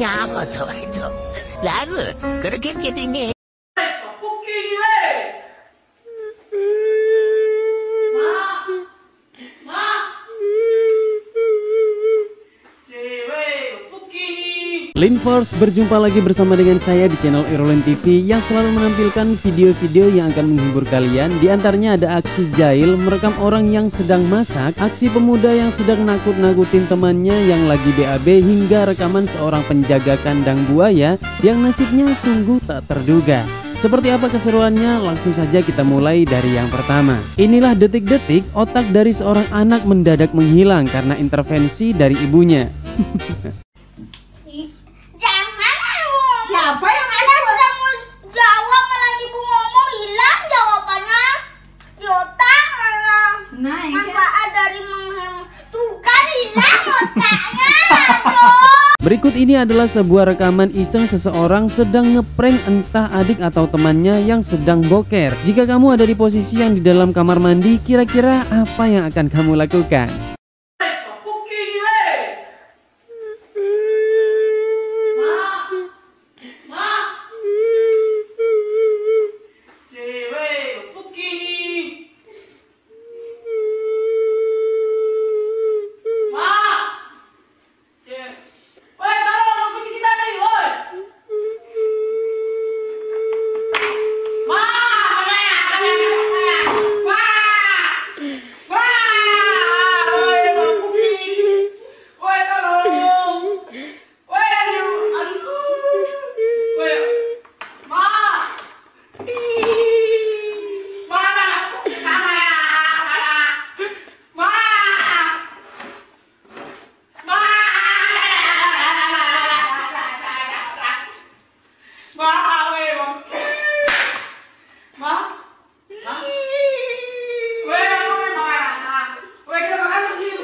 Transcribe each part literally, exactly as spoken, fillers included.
Nyamotso aizo, lalu kerja kita ini. Linforce berjumpa lagi bersama dengan saya di channel Irulin T V yang selalu menampilkan video-video yang akan menghibur kalian. Di antaranya ada aksi jahil merekam orang yang sedang masak, aksi pemuda yang sedang nakut-nakutin temannya yang lagi B A B, hingga rekaman seorang penjaga kandang buaya yang nasibnya sungguh tak terduga. Seperti apa keseruannya? Langsung saja kita mulai dari yang pertama. Inilah detik-detik otak dari seorang anak mendadak menghilang karena intervensi dari ibunya. Berikut ini adalah sebuah rekaman iseng seseorang sedang ngeprank entah adik atau temannya yang sedang boker. Jika kamu ada di posisi yang di dalam kamar mandi, kira-kira apa yang akan kamu lakukan?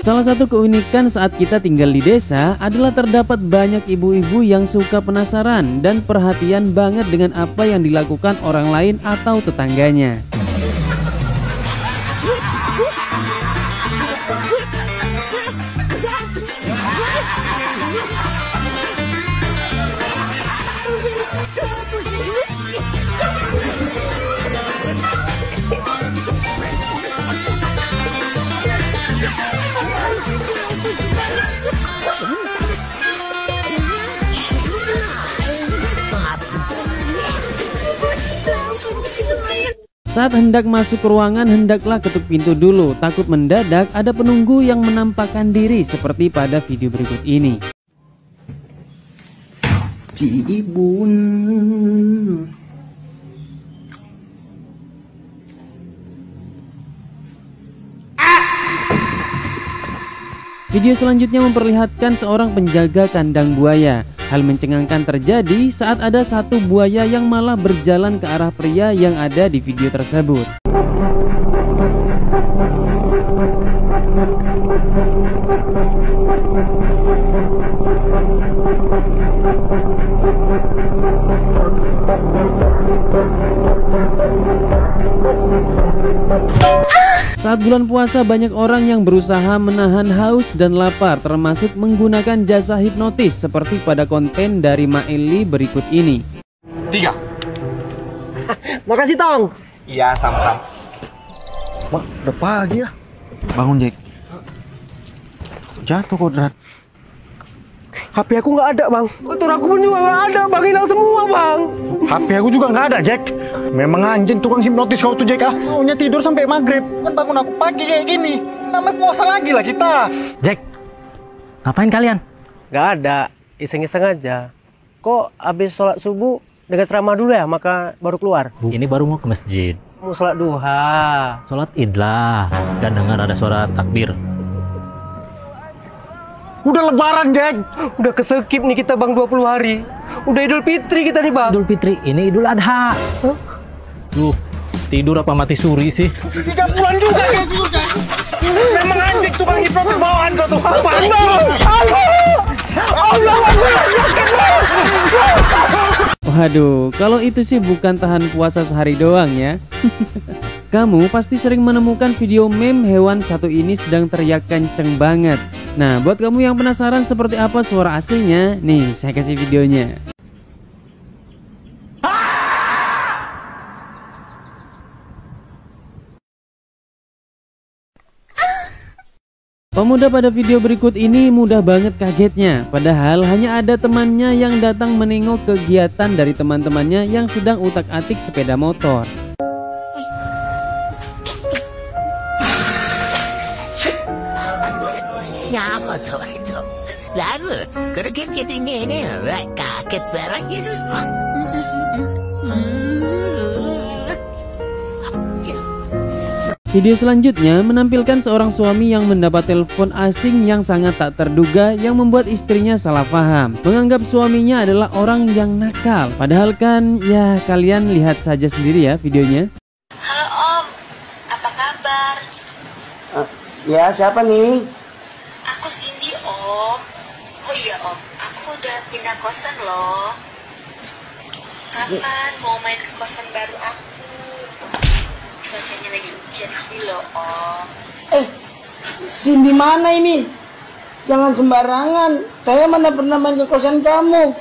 Salah satu keunikan saat kita tinggal di desa adalah terdapat banyak ibu-ibu yang suka penasaran dan perhatian banget dengan apa yang dilakukan orang lain atau tetangganya. Saat hendak masuk ke ruangan, hendaklah ketuk pintu dulu. Takut mendadak ada penunggu yang menampakkan diri seperti pada video berikut ini. Cibun. Video selanjutnya memperlihatkan seorang penjaga kandang buaya. Hal mencengangkan terjadi saat ada satu buaya yang malah berjalan ke arah pria yang ada di video tersebut. Saat bulan puasa, banyak orang yang berusaha menahan haus dan lapar, termasuk menggunakan jasa hipnotis seperti pada konten dari Ma Eli berikut ini. Tiga. Makasih, Tong. Iya, sama-sama. Wah, udah pagi ya. Bangun, Jack. Jatuh kodrat. H P aku nggak ada, Bang. Motor aku pun juga nggak ada, Bang. Hilang semua, Bang. H P aku juga nggak ada, Jack. Memang anjing tukang hipnotis kau tuh, Jack. Ah, maunya tidur sampai maghrib. Kan bangun aku pagi kayak gini. Namanya puasa lagi lah kita. Jack, ngapain kalian? Nggak ada, iseng-iseng aja. Kok abis sholat subuh dengan ceramah dulu ya, maka baru keluar. Ini baru mau ke masjid. Mau sholat duha. Sholat id lah. Dan dengar ada suara takbir. Udah lebaran, Jack. Udah keskip nih kita, Bang, dua puluh hari. Udah Idul Fitri kita nih, Bang. Idul Fitri, ini Idul Adha. Huh? Duh, tidur apa mati suri sih? Tiga bulan juga ya, tidur, Jack. Memang anjing tukang hipnotis bawaan kau tuh. Apa? Allah! Allah! Allah! Allah! Waduh, kalau itu sih bukan tahan puasa sehari doang ya. Kamu pasti sering menemukan video meme hewan satu ini sedang teriak kenceng banget. Nah, buat kamu yang penasaran seperti apa suara aslinya, nih saya kasih videonya. Pemuda pada video berikut ini mudah banget kagetnya, padahal hanya ada temannya yang datang menengok kegiatan dari teman-temannya yang sedang utak-atik sepeda motor. Video selanjutnya menampilkan seorang suami yang mendapat telepon asing yang sangat tak terduga yang membuat istrinya salah paham, menganggap suaminya adalah orang yang nakal. Padahal kan ya, kalian lihat saja sendiri ya videonya. Halo Om, apa kabar? Uh, ya, siapa nih? Aku Cindy Om. Oh iya Om, aku udah pindah kosan loh. Kapan mau main ke kosan baru aku? Cuacanya lagi hujan loh Om. Eh, Cindy mana ini? Jangan sembarangan. Saya mana pernah main ke kosan kamu.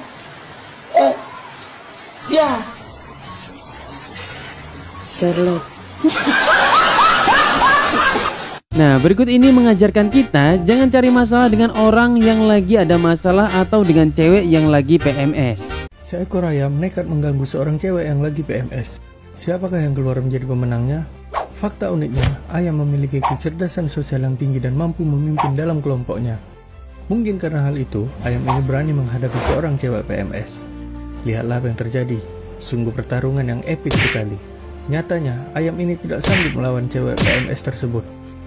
Eh, ya. Sherlock. Nah, berikut ini mengajarkan kita jangan cari masalah dengan orang yang lagi ada masalah atau dengan cewek yang lagi P M S. Seekor ayam nekat mengganggu seorang cewek yang lagi P M S. Siapakah yang keluar menjadi pemenangnya? Fakta uniknya, ayam memiliki kecerdasan sosial yang tinggi dan mampu memimpin dalam kelompoknya. Mungkin karena hal itu, ayam ini berani menghadapi seorang cewek P M S. Lihatlah apa yang terjadi. Sungguh pertarungan yang epik sekali. Nyatanya, ayam ini tidak sanggup melawan cewek P M S tersebut.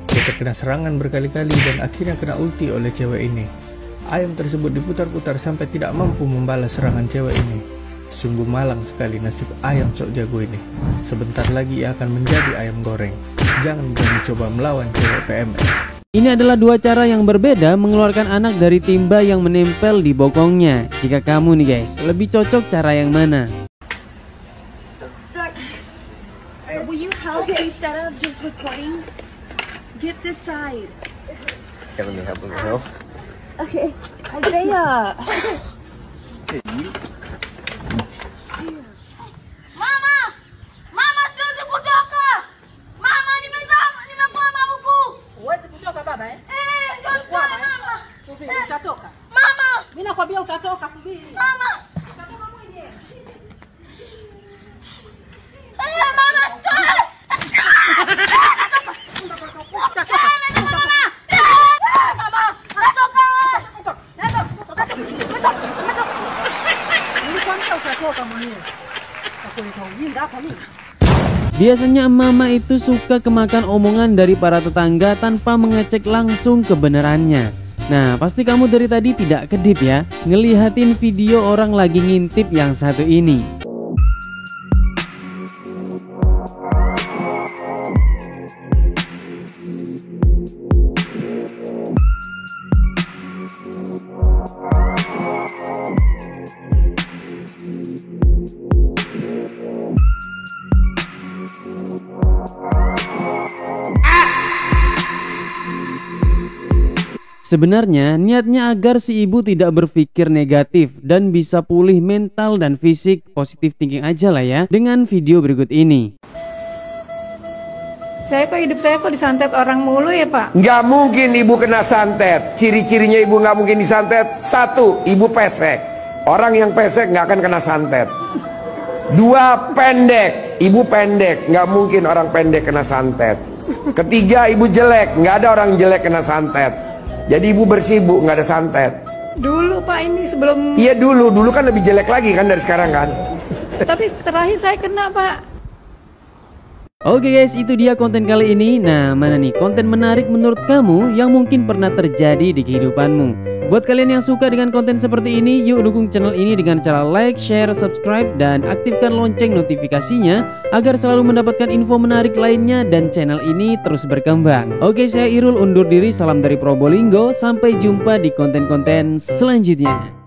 Dia terkena serangan berkali-kali dan akhirnya kena ulti oleh cewek ini. Ayam tersebut diputar-putar sampai tidak mampu membalas serangan cewek ini. Sungguh malang sekali nasib ayam sok jago ini. Sebentar lagi ia akan menjadi ayam goreng. Jangan berani coba melawan cewek P M S. Ini adalah dua cara yang berbeda mengeluarkan anak dari timba yang menempel di bokongnya. Jika kamu nih guys, lebih cocok cara yang mana? Will you help me set up just recording? Get this side. Kevin, help me help. Okay, Isaiah. Mama, mama siwezi kutoka. Mama nimezama, nimekuwa mabubu. Huwezi kutoka baba eh? Eh, ndio mama. Subiri eh. Utatoka. Mama, mimi nakwambia utatoka, subiri. Mama. Utatoka mwenyewe. Eh, mama, toa. Biasanya mama itu suka kemakan omongan dari para tetangga tanpa mengecek langsung kebenarannya. Nah, pasti kamu dari tadi tidak kedip ya ngelihatin video orang lagi ngintip yang satu ini. Sebenarnya niatnya agar si ibu tidak berpikir negatif dan bisa pulih mental dan fisik, positif thinking aja lah ya dengan video berikut ini. Saya kok hidup saya kok disantet orang mulu ya Pak? Nggak mungkin ibu kena santet. Ciri-cirinya ibu nggak mungkin disantet. Satu, ibu pesek. Orang yang pesek nggak akan kena santet. Dua, pendek. Ibu pendek, nggak mungkin orang pendek kena santet. Ketiga, ibu jelek. Nggak ada orang jelek kena santet. Jadi ibu bersih bu, nggak ada santet. Dulu Pak ini sebelum. Iya dulu, dulu kan lebih jelek lagi kan dari sekarang kan. Tapi terakhir saya kena Pak. Oke guys, itu dia konten kali ini. Nah, mana nih konten menarik menurut kamu yang mungkin pernah terjadi di kehidupanmu? Buat kalian yang suka dengan konten seperti ini, yuk dukung channel ini dengan cara like, share, subscribe, dan aktifkan lonceng notifikasinya agar selalu mendapatkan info menarik lainnya dan channel ini terus berkembang. Oke, saya Irul undur diri, salam dari Probolinggo, sampai jumpa di konten-konten selanjutnya.